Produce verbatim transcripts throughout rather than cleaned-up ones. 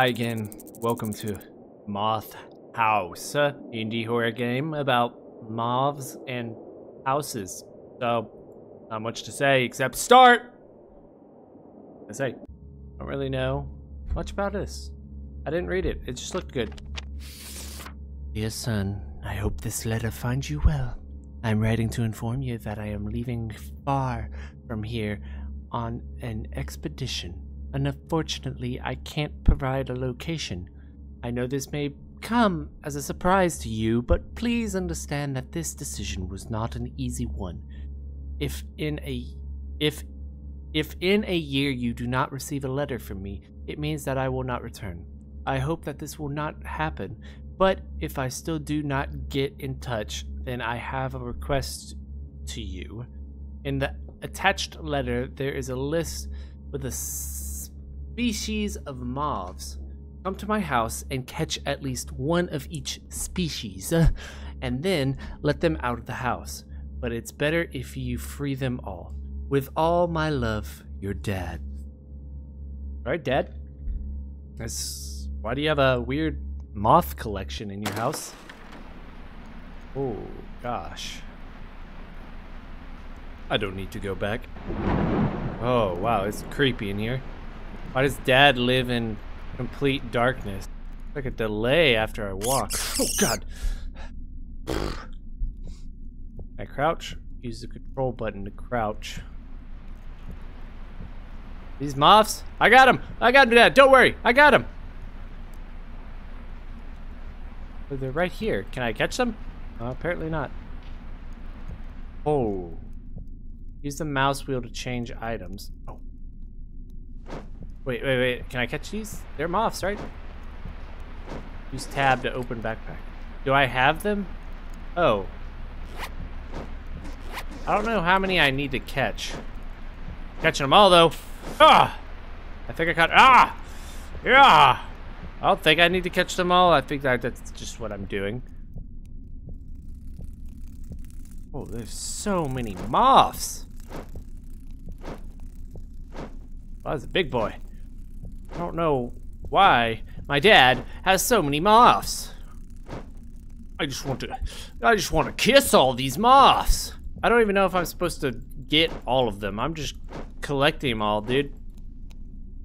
Hi again, welcome to Moth House, uh, indie horror game about moths and houses. So, not much to say except start! I say, don't really know much about this. I didn't read it, it just looked good. Dear son, I hope this letter finds you well. I'm writing to inform you that I am leaving far from here on an expedition. Unfortunately, I can't provide a location. I know this may come as a surprise to you, but please understand that this decision was not an easy one. If in a if if in a year you do not receive a letter from me, it means that I will not return. I hope that this will not happen, but if I still do not get in touch, then I have a request to you. In the attached letter, there is a list with a species of moths. Come to my house and catch at least one of each species, and then let them out of the house. But it's better if you free them all. With all my love, your dad. All right, Dad. That's, why do you have a weird moth collection in your house? Oh gosh, I don't need to go back. Oh wow, it's creepy in here. Why does Dad live in complete darkness? Like a delay after I walk. Oh god! I crouch. Use the control button to crouch. These moths? I got him! I got him, Dad! Don't worry! I got him! Oh, they're right here. Can I catch them? Uh, apparently not. Oh. Use the mouse wheel to change items. Oh. Wait, wait, wait, can I catch these? They're moths, right? Use tab to open backpack. Do I have them? Oh. I don't know how many I need to catch. Catching them all, though. Ah! I think I caught, ah! Yeah! I don't think I need to catch them all. I think that that's just what I'm doing. Oh, there's so many moths. Well, that's a big boy. I don't know why my dad has so many moths. I just want to, I just want to kiss all these moths. I don't even know if I'm supposed to get all of them. I'm just collecting them all, dude.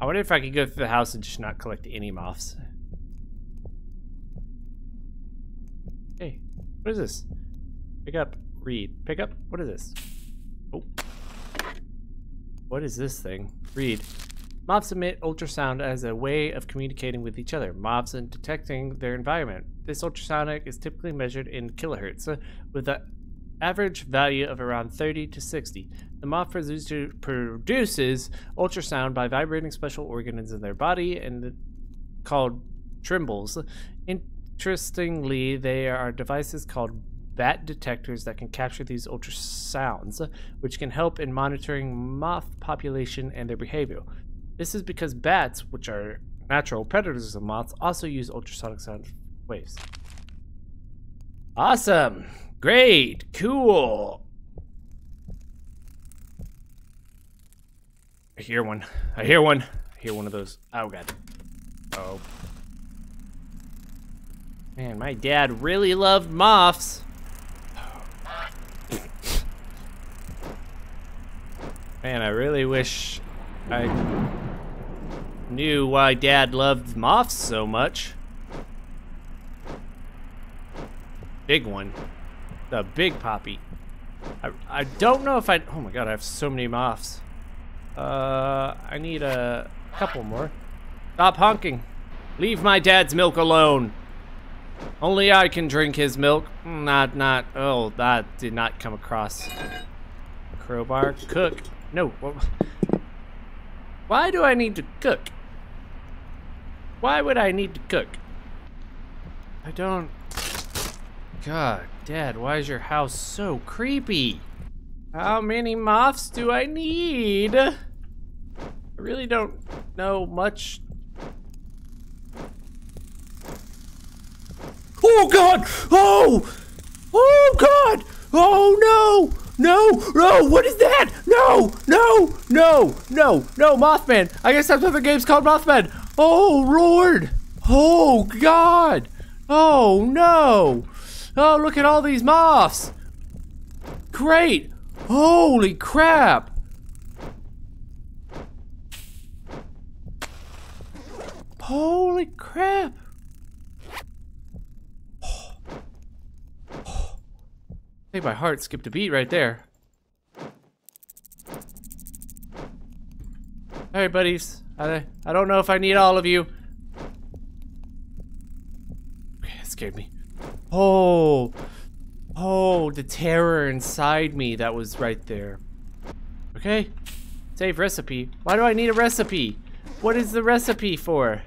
I wonder if I could go through the house and just not collect any moths. Hey, what is this? Pick up, read. Pick up, what is this? Oh. What is this thing? Read. Moths emit ultrasound as a way of communicating with each other. Moths and detecting their environment. This ultrasonic is typically measured in kilohertz, with an average value of around thirty to sixty. The moth produces ultrasound by vibrating special organs in their body and the, called trembles. Interestingly, they are devices called bat detectors that can capture these ultrasounds, which can help in monitoring moth population and their behavior. This is because bats, which are natural predators of moths, also use ultrasonic sound waves. Awesome! Great! Cool! I hear one. I hear one. I hear one of those. Oh god. Oh. Man, my dad really loved moths. Man, I really wish I knew why Dad loved moths so much. Big one. The big poppy. I, I don't know if I... Oh my god, I have so many moths. Uh, I need a couple more. Stop honking. Leave my dad's milk alone. Only I can drink his milk. Not, not... Oh, that did not come across. Crowbar. Cook. No. Why do I need to cook? Why would I need to cook? I don't... God, Dad, why is your house so creepy? How many moths do I need? I really don't know much. Oh, God! Oh! Oh, God! Oh, no! No, no, what is that? No, no, no, no, no, Mothman. I guess that's what the game's called, Mothman. Oh Lord! Oh God! Oh no! Oh, look at all these moths! Great! Holy crap! Holy crap! Oh. Oh. I think my heart skipped a beat right there. Alright buddies, I, I don't know if I need all of you. Okay, that scared me. Oh, oh, the terror inside me that was right there. Okay, save recipe. Why do I need a recipe? What is the recipe for?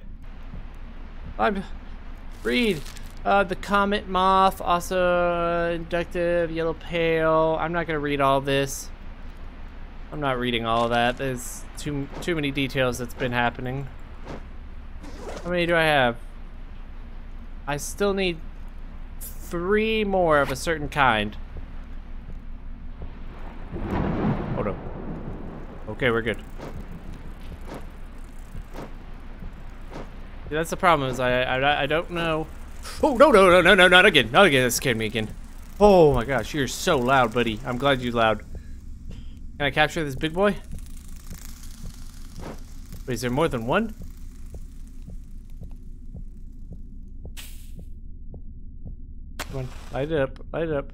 I'm, read, uh, the comet moth, also inductive, yellow pale. I'm not gonna read all this. I'm not reading all that. There's too too many details that's been happening. How many do I have? I still need three more of a certain kind. Hold up. Okay, we're good. Yeah, that's the problem is I, I I don't know. Oh no no no no no not again not again that scared me again. Oh my gosh, you're so loud, buddy. I'm glad you're loud. Can I capture this big boy? Wait, is there more than one? Come on, light it up, light it up.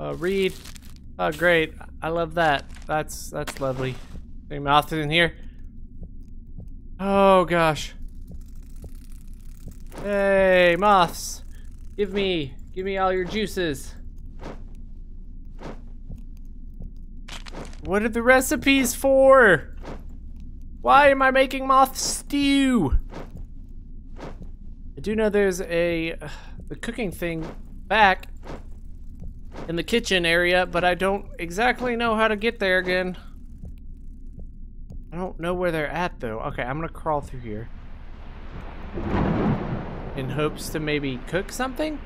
Uh, read. Oh, great. I love that. That's that's lovely. Any mouth in here? Oh gosh. Hey, moths. Give me, give me all your juices. What are the recipes for? Why am I making moth stew? I do know there's a uh, the cooking thing back in the kitchen area, but I don't exactly know how to get there again. I don't know where they're at though. Okay, I'm gonna crawl through here in hopes to maybe cook something.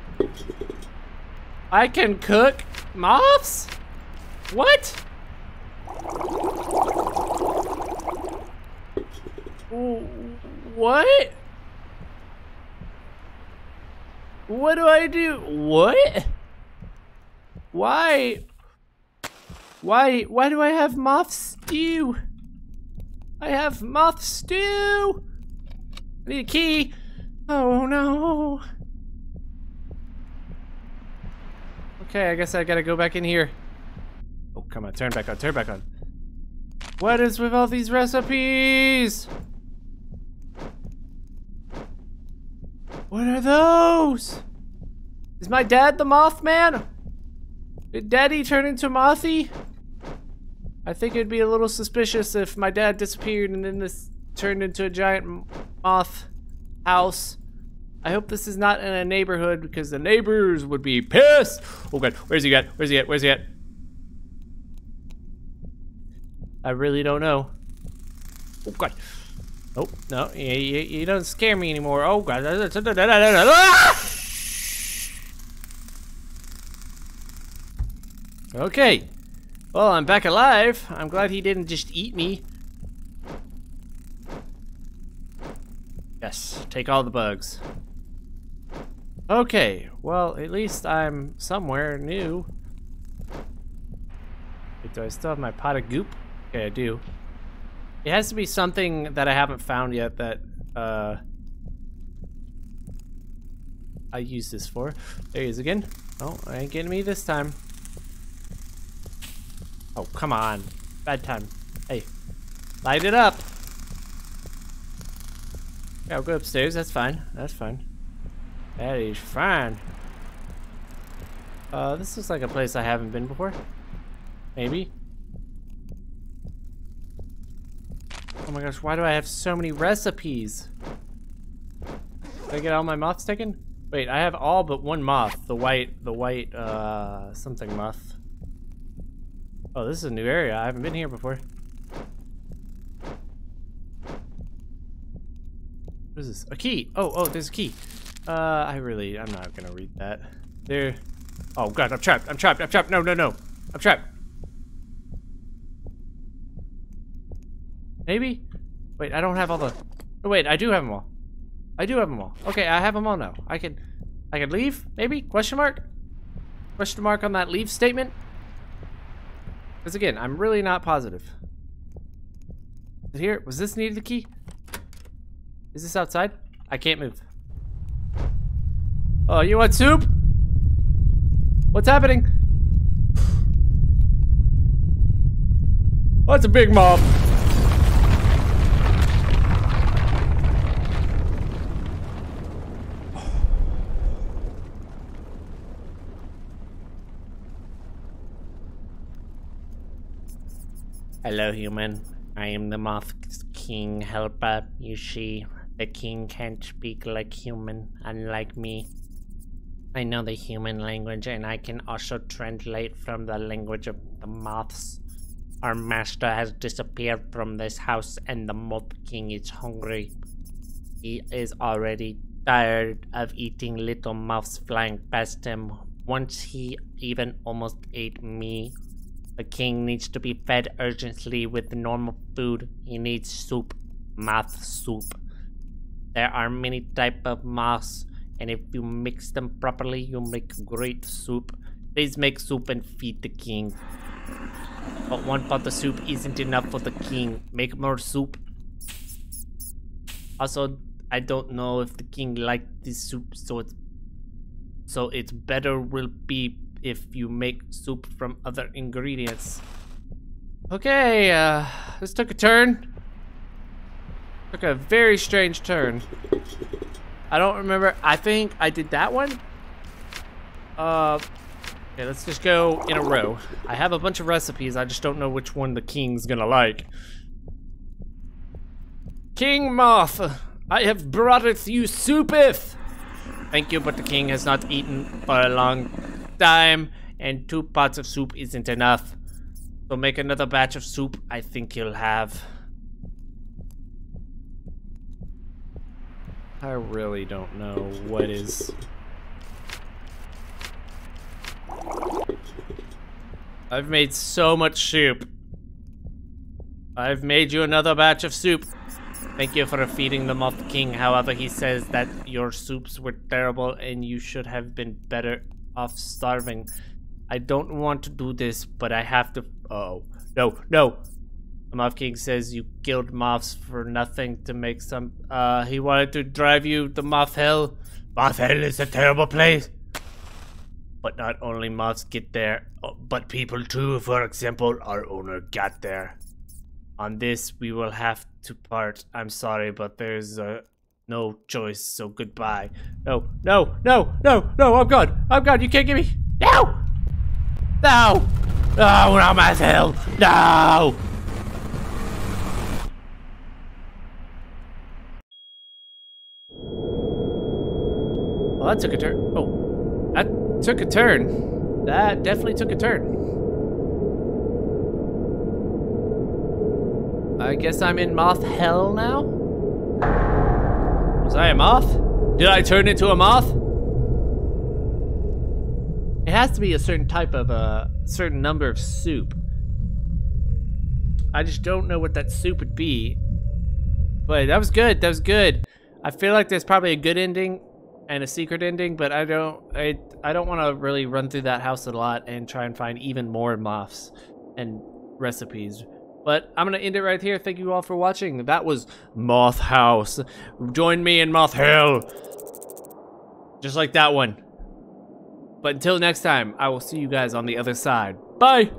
I can cook moths? What? What? What do I do? What? Why? Why? Why do I have moth stew? I have moth stew. I need a key. Oh no. Okay, I guess I gotta go back in here. Oh, come on, turn back on, turn back on. What is with all these recipes? What are those? Is my dad the Mothman? Did Daddy turn into Mothy? I think it'd be a little suspicious if my dad disappeared and then this turned into a giant moth house. I hope this is not in a neighborhood because the neighbors would be pissed. Oh God, where's he at? Where's he at? Where's he at? I really don't know. Oh God. Oh, no, you, you, you don't scare me anymore. Oh God. Okay. Well, I'm back alive. I'm glad he didn't just eat me. Yes, take all the bugs. Okay, well, at least I'm somewhere new. Wait, do I still have my pot of goop? Okay, I do. It has to be something that I haven't found yet that uh, I use this for. There he is again. Oh, I ain't getting me this time. Oh, come on. Bad time. Hey, light it up. Yeah, I'll go upstairs. That's fine. That's fine. That is fine. Uh, this looks like a place I haven't been before. Maybe. Oh my gosh, why do I have so many recipes? Did I get all my moths taken? Wait, I have all but one moth. The white, the white, uh, something moth. Oh, this is a new area. I haven't been here before. What is this? A key! Oh, oh, there's a key. Uh, I really, I'm not gonna read that. There. Oh God, I'm trapped, I'm trapped, I'm trapped. No, no, no. I'm trapped. Maybe? Wait, I don't have all the... Oh, wait, I do have them all. I do have them all. Okay, I have them all now. I can... I can leave, maybe? Question mark? Question mark on that leave statement? Because again, I'm really not positive. Here, was this needed the key? Is this outside? I can't move. Oh, you want soup? What's happening? What's a big mob? Hello, human. I am the Moth King Helper, you see. The king can't speak like human, unlike me. I know the human language, and I can also translate from the language of the moths. Our master has disappeared from this house, and the Moth King is hungry. He is already tired of eating little moths flying past him. Once he even almost ate me. The king needs to be fed urgently with normal food. He needs soup, moth soup. There are many types of moths, and if you mix them properly, you make great soup. Please make soup and feed the king. But one pot of soup isn't enough for the king. Make more soup. Also, I don't know if the king likes this soup, so it's, so it's better will be if you make soup from other ingredients. Okay, uh, this took a turn. Took a very strange turn. I don't remember, I think I did that one. Uh, okay, let's just go in a row. I have a bunch of recipes, I just don't know which one the king's gonna like. King Moth, I have brought you soupeth. Thank you, but the king has not eaten for a long time, and two pots of soup isn't enough. So make another batch of soup. I think you'll have. I really don't know what is. I've made so much soup. I've made you another batch of soup. Thank you for feeding the Moth King. However, he says that your soups were terrible and you should have been better off starving. I don't want to do this, but I have to. Oh no, no! The Moth King says you killed moths for nothing to make some. Uh, he wanted to drive you to Moth Hell. Moth Hell is a terrible place. But not only moths get there, but people too. For example, our owner got there. On this, we will have to part. I'm sorry, but there's a. No choice, so goodbye. No, no, no, no, no, I'm gone. I'm gone, you can't get me. No! No! No, not my hell! No! Well, that took a turn. Oh, that took a turn. That definitely took a turn. I guess I'm in Moth Hell now? Was I a moth? Did I turn into a moth? It has to be a certain type of a uh, certain number of soup. I just don't know what that soup would be. But that was good. That was good. I feel like there's probably a good ending and a secret ending, but I don't. I I don't want to really run through that house a lot and try and find even more moths and recipes. But I'm going to end it right here. Thank you all for watching. That was Moth House. Join me in Moth Hell. Just like that one. But until next time, I will see you guys on the other side. Bye.